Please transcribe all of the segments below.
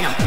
channel.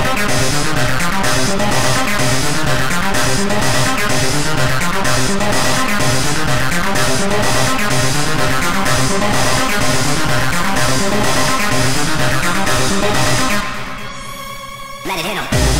Let it hit him.